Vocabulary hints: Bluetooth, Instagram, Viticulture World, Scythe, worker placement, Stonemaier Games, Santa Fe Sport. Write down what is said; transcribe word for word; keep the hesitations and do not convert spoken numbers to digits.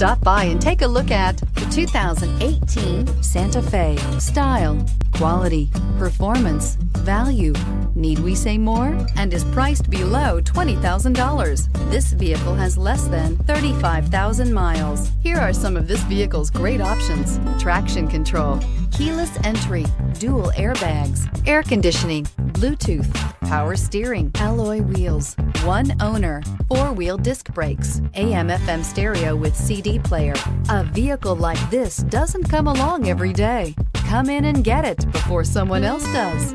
Stop by and take a look at the two thousand eighteen Santa Fe. Style, quality, performance, value. Need we say more? And is priced below twenty thousand dollars. This vehicle has less than thirty-five thousand miles. Here are some of this vehicle's great options: traction control, keyless entry, dual airbags, air conditioning, Bluetooth, power steering, alloy wheels, one owner, four-wheel disc brakes, A M F M stereo with C D player. A vehicle like this doesn't come along every day. Come in and get it before someone else does.